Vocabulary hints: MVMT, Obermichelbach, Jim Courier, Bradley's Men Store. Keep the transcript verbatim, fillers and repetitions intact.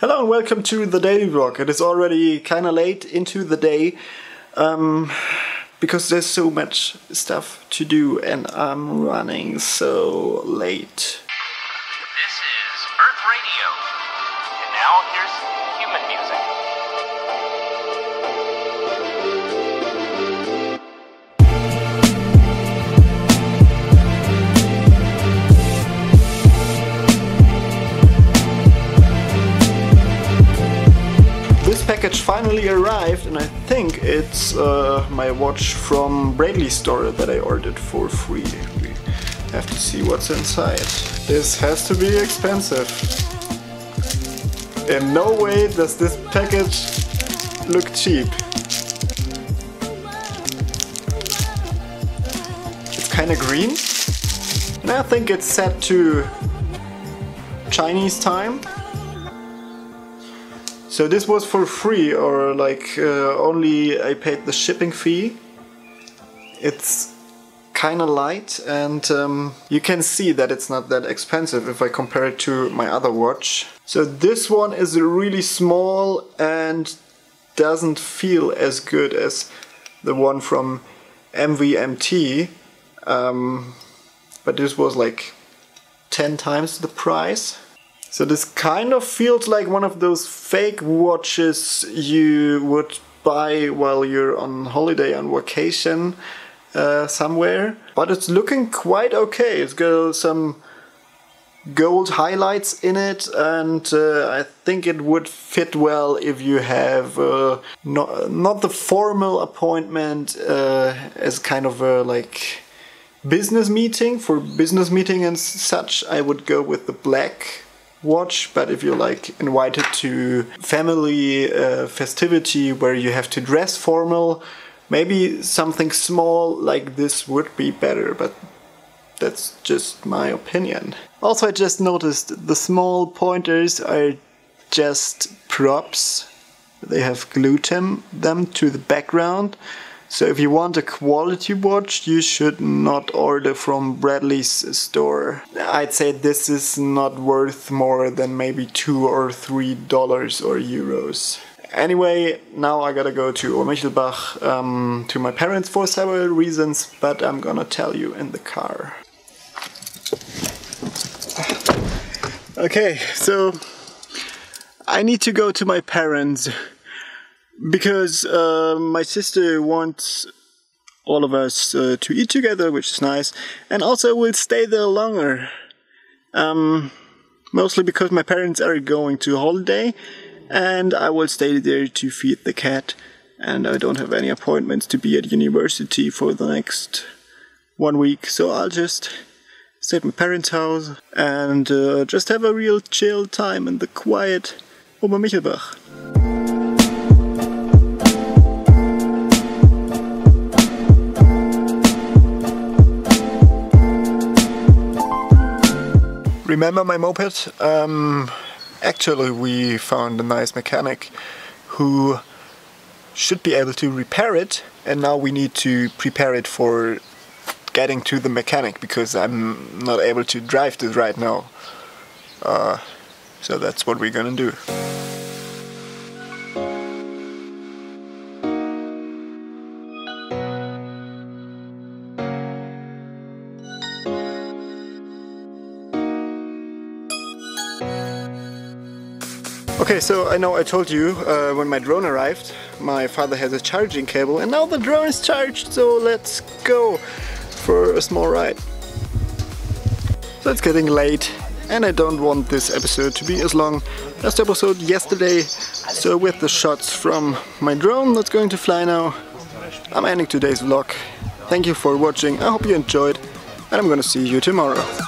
Hello and welcome to the daily vlog. It is already kinda late into the day um, because there's so much stuff to do and I'm running so late. This is Earth Radio and now here's human music. Package finally arrived, and I think it's uh, my watch from Bradley's store that I ordered for free. We have to see what's inside. This has to be expensive. In no way does this package look cheap. It's kinda green, and I think it's set to Chinese time. So this was for free, or like uh, only I paid the shipping fee. It's kinda light, and um, you can see that it's not that expensive if I compare it to my other watch. So this one is really small and doesn't feel as good as the one from M V M T. Um, but this was like ten times the price. So this kind of feels like one of those fake watches you would buy while you're on holiday, on vacation uh, somewhere. But it's looking quite okay. It's got some gold highlights in it, and uh, I think it would fit well if you have uh, not, not the formal appointment uh, as kind of a like business meeting. For business meeting and such, I would go with the black watch, but if you're like invited to family uh, festivity where you have to dress formal, maybe something small like this would be better, but that's just my opinion. Also, I just noticed the small pointers are just props. They have glued them, them to the background. So if you want a quality watch, you should not order from Bradley's store. I'd say this is not worth more than maybe two or three dollars or euros. Anyway, now I gotta go to Obermichelbach um, to my parents for several reasons, but I'm gonna tell you in the car. Okay, so I need to go to my parents. Because uh, my sister wants all of us uh, to eat together, which is nice, and also we'll stay there longer. Um, mostly because my parents are going to holiday, and I will stay there to feed the cat, and I don't have any appointments to be at university for the next one week, so I'll just stay at my parents' house and uh, just have a real chill time in the quiet Obermichelbach. Remember my moped? Um, actually, we found a nice mechanic who should be able to repair it, and now we need to prepare it for getting to the mechanic because I'm not able to drive this right now. Uh, so that's what we're gonna do. Okay, so I know I told you uh, when my drone arrived, my father has a charging cable, and now the drone is charged, so let's go for a small ride. So it's getting late, and I don't want this episode to be as long as the episode yesterday. So with the shots from my drone that's going to fly now, I'm ending today's vlog. Thank you for watching, I hope you enjoyed, and I'm gonna see you tomorrow.